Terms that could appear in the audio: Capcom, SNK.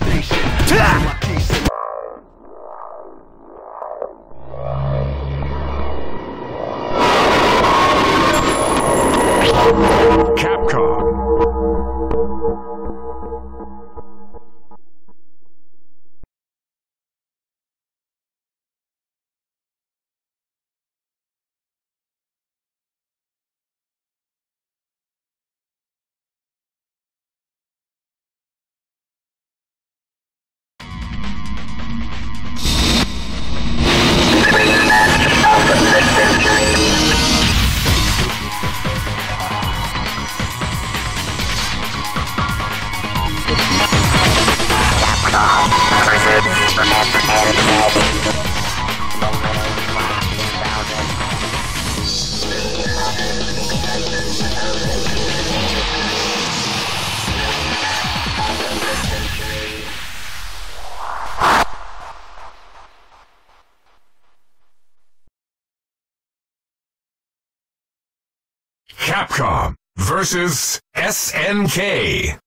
manifestation. Capcom versus SNK.